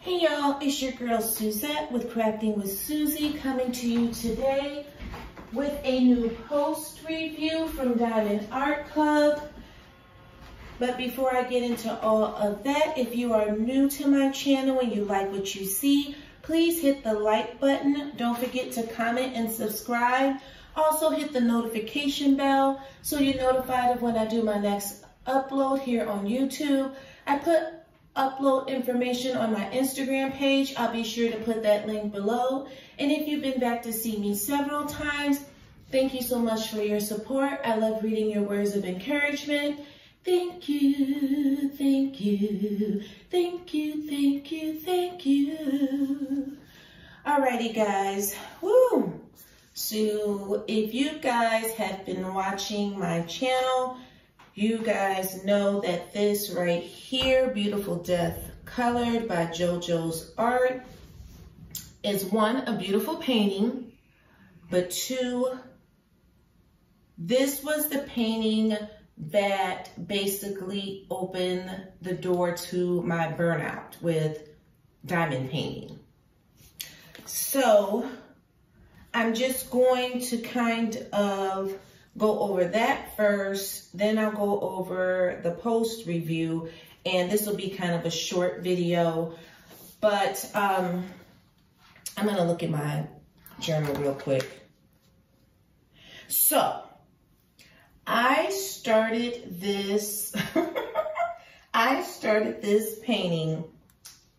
Hey y'all, it's your girl Suzette with Crafting with Susie coming to you today with a new post review from Diamond Art Club. But before I get into all of that, if you are new to my channel and you like what you see, please hit the like button. Don't forget to comment and subscribe. Also hit the notification bell so you're notified of when I do my next upload here on YouTube. I put upload information on my Instagram page. I'll be sure to put that link below. And if you've been back to see me several times, thank you so much for your support. I love reading your words of encouragement. Thank you, thank you, thank you, thank you, thank you. Alrighty guys, woo! So if you guys have been watching my channel, you guys know that this right here, Beautiful Death Colored by JoJo's Art, is one, a beautiful painting, but two, this was the painting that basically opened the door to my burnout with diamond painting. So I'm just going to kind of go over that first, then I'll go over the post review, and this will be kind of a short video, but I'm gonna look at my journal real quick. So I started this painting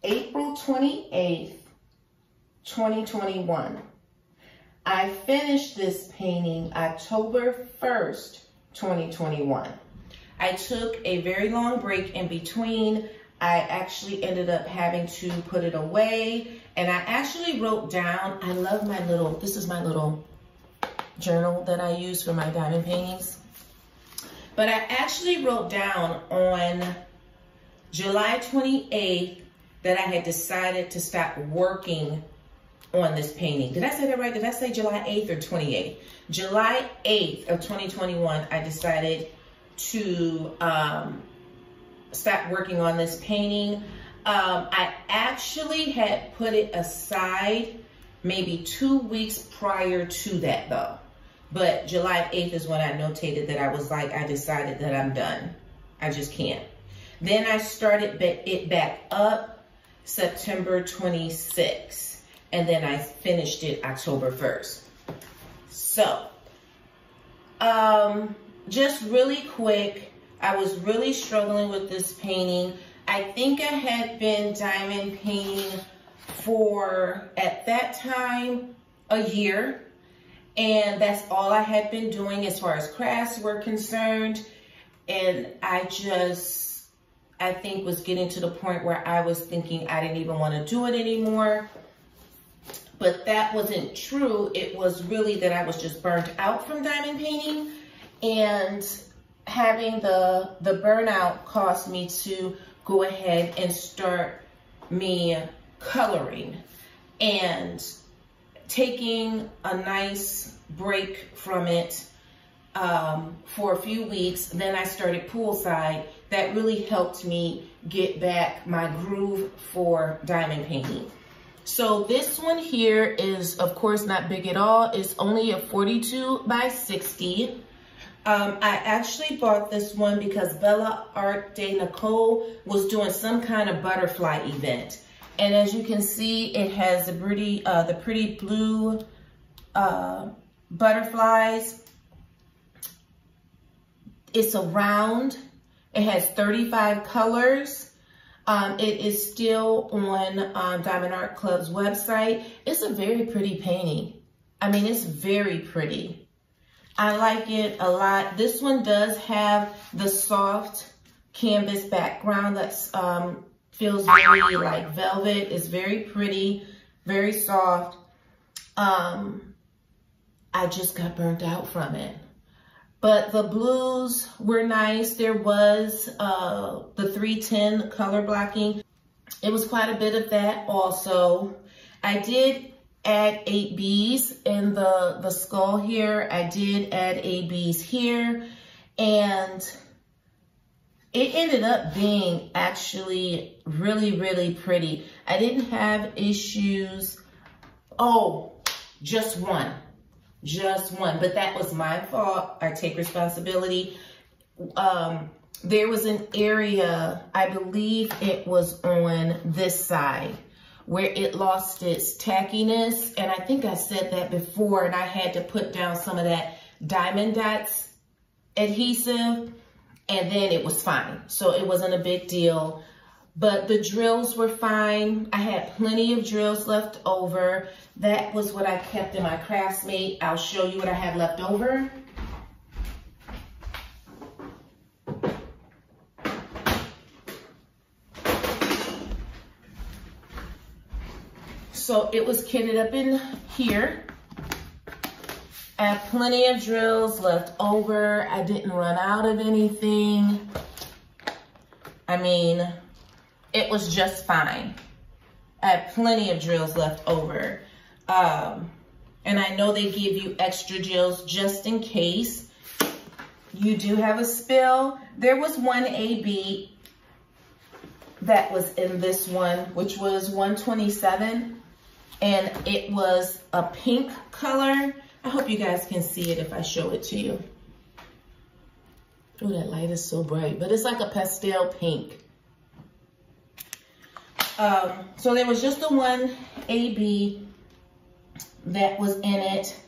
April 28th, 2021. I finished this painting October 1st, 2021. I took a very long break in between. I actually ended up having to put it away, and I actually wrote down, I love my little, this is my little journal that I use for my diamond paintings. But I actually wrote down on July 28th that I had decided to stop working on this painting. Did I say that right? Did I say July 8th or 28th? July 8th of 2021, I decided to stop working on this painting. I actually had put it aside maybe 2 weeks prior to that though. But July 8th is when I notated that I was like, I decided that I'm done. I just can't. Then I started it back up September 26th. And then I finished it October 1st. So, just really quick, I was really struggling with this painting. I think I had been diamond painting for, at that time, a year. And that's all I had been doing as far as crafts were concerned. And I think was getting to the point where I was thinking I didn't even want to do it anymore. But that wasn't true. It was really that I was just burnt out from diamond painting, and having the burnout caused me to go ahead and start me coloring and taking a nice break from it for a few weeks. Then I started poolside. That really helped me get back my groove for diamond painting. So this one here is, of course, not big at all. It's only a 42 by 60. I actually bought this one because Bella Art de Nicole was doing some kind of butterfly event. And as you can see, it has the pretty blue butterflies. It's a round. It has 35 colors. It is still on Diamond Art Club's website. It's a very pretty painting. I mean, it's very pretty. I like it a lot. This one does have the soft canvas background that feels very like velvet. It's very pretty, very soft. I just got burnt out from it. But the blues were nice. There was the 310 color blocking. It was quite a bit of that also. I did add 8 bees in the skull here. I did add 8 bees here. And It ended up being actually really, really pretty. I didn't have issues. Oh, just one, but that was my fault. I take responsibility. There was an area, I believe it was on this side, where it lost its tackiness. And I think I said that before, and I had to put down some of that Diamond Dots adhesive, and then it was fine. So it wasn't a big deal, but the drills were fine. I had plenty of drills left over. That was what I kept in my CraftsMate. I'll show you what I have left over. So it was kitted up in here. I have plenty of drills left over. I didn't run out of anything. I mean, it was just fine. I had plenty of drills left over. And I know they give you extra drills just in case you do have a spill. There was one AB that was in this one, which was 127. And it was a pink color. I hope you guys can see it if I show it to you. Oh, that light is so bright, but it's like a pastel pink. So there was just the one AB that was in it.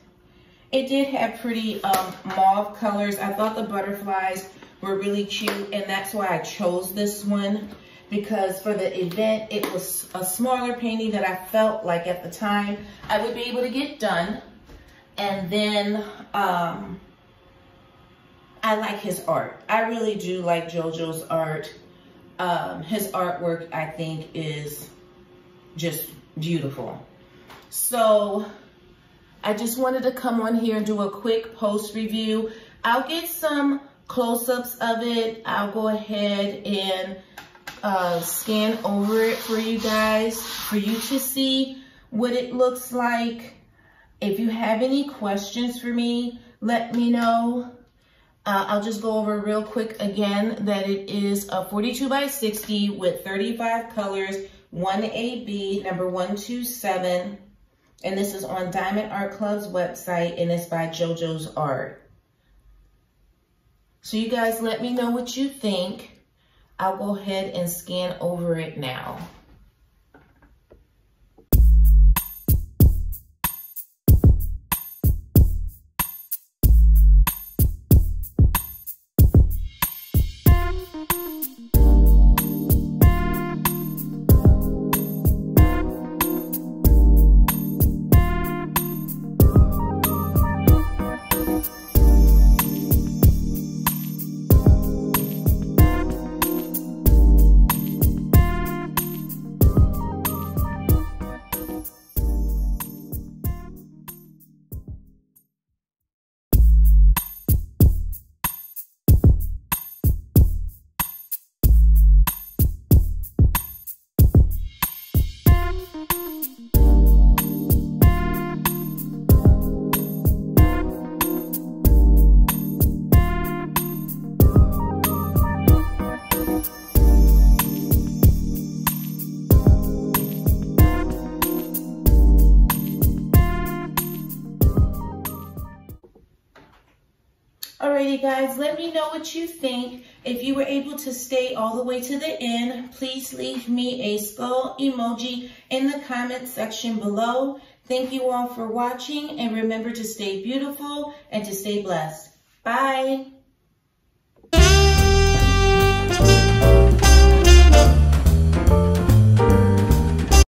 It did have pretty mauve colors. I thought the butterflies were really cute, and that's why I chose this one. Because for the event, it was a smaller painting that I felt like at the time I would be able to get done. And then I like his art. I really do like JoJo's art. His artwork, I think, is just beautiful. So I just wanted to come on here and do a quick post review. I'll get some close-ups of it. I'll go ahead and scan over it for you guys, for you to see what it looks like. If you have any questions for me, let me know. I'll just go over real quick again that it is a 42x60 with 35 colors, 1AB, number 127. And this is on Diamond Art Club's website, and it's by JoJo's Art. So you guys let me know what you think. I'll go ahead and scan over it now. Guys, let me know what you think. If you were able to stay all the way to the end, please leave me a skull emoji in the comment section below. Thank you all for watching, and remember to stay beautiful and to stay blessed. Bye.